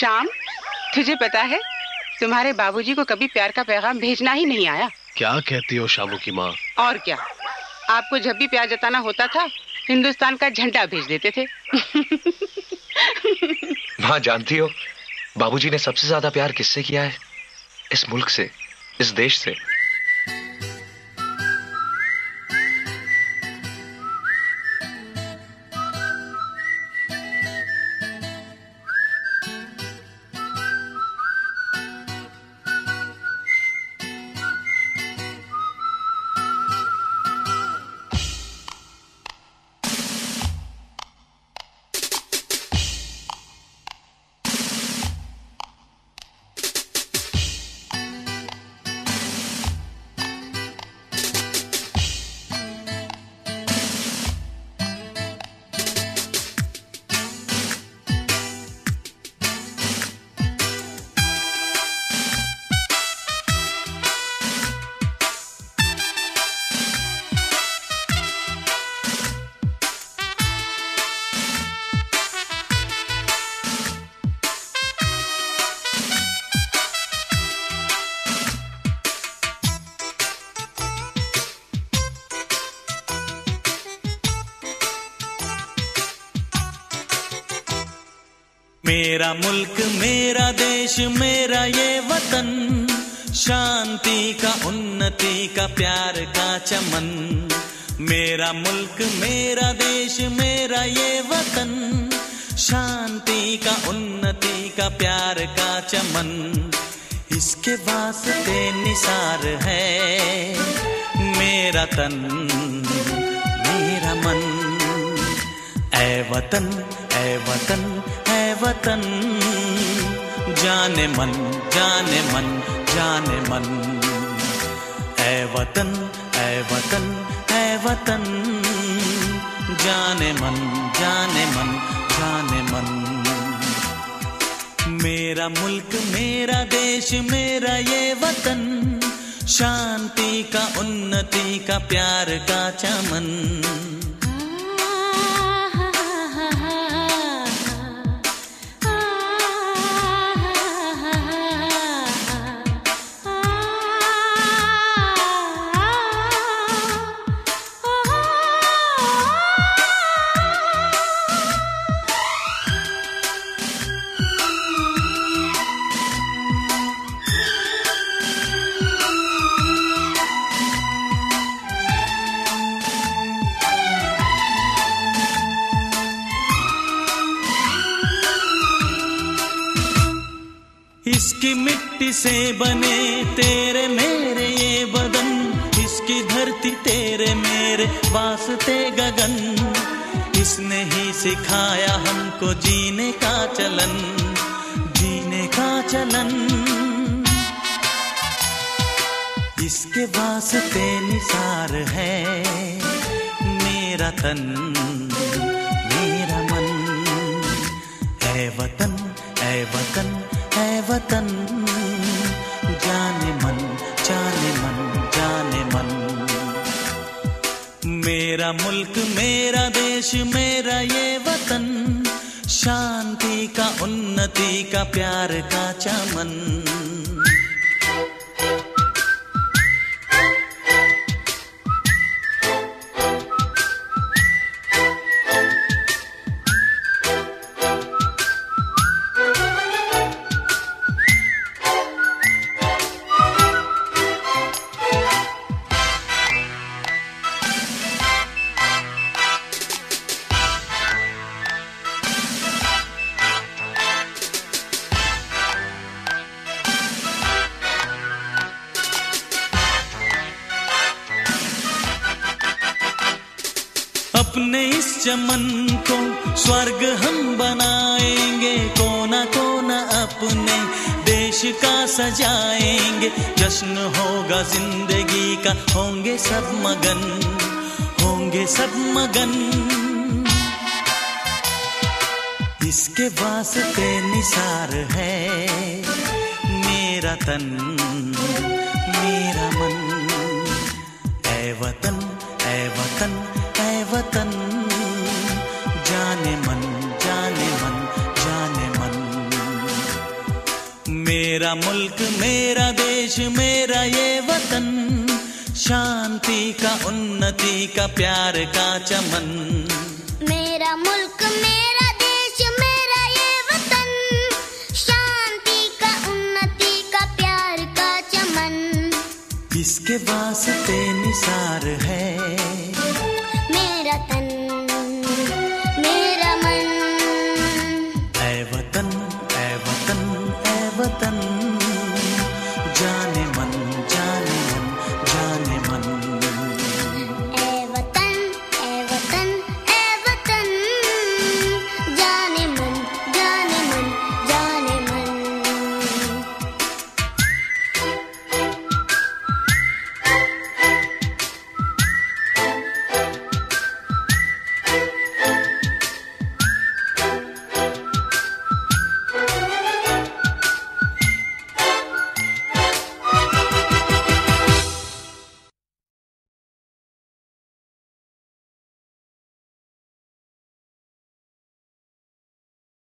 शाम, तुझे पता है तुम्हारे बाबूजी को कभी प्यार का पैगाम भेजना ही नहीं आया। क्या कहती हो शामू की माँ? और क्या, आपको जब भी प्यार जताना होता था हिंदुस्तान का झंडा भेज देते थे। माँ जानती हो, बाबूजी ने सबसे ज्यादा प्यार किससे किया है? इस मुल्क से, इस देश से। मेरा मुल्क, मेरा देश, मेरा ये वतन, शांति का, उन्नति का, प्यार का चमन। मेरा मुल्क, मेरा देश, मेरा ये वतन, शांति का, उन्नति का, प्यार का चमन। इसके वास्ते निसार है मेरा तन, मेरा मन। ऐ वतन, ऐ वतन, वतन, जाने मन, जाने मन, जाने मन। ऐ वतन, ऐ वतन, ऐ वतन, जाने मन, जाने मन, जाने मन। मेरा मुल्क, मेरा देश, मेरा ये वतन, शांति का, उन्नति का, प्यार का चमन। इसकी मिट्टी से बने तेरे मेरे ये बदन, इसकी धरती तेरे मेरे वास्ते गगन। इसने ही सिखाया हमको जीने का चलन, जीने का चलन। इसके वास्ते निसार है मेरा तन, मेरा मन। ऐ वतन, ऐ वतन, ऐ वतन, जाने मन, जाने मन, जाने मन। मेरा मुल्क, मेरा देश, मेरा ये वतन, शांति का, उन्नति का, प्यार का चमन। अपने इस चमन को स्वर्ग हम बनाएंगे, कोना कोना अपने देश का सजाएंगे। जश्न होगा जिंदगी का, होंगे सब मगन, होंगे सब मगन। इसके वास्ते निसार है मेरा तन, मेरा मन। ऐ वतन, ऐ वतन, ऐ वतन, जाने मन, जाने मन, जाने मन। मेरा मुल्क मेरा देश मेरा ये वतन, शांति का उन्नति का प्यार का चमन। मेरा मुल्क मेरा देश मेरा ये वतन, शांति का उन्नति का प्यार का चमन। किसके वास्ते निसार है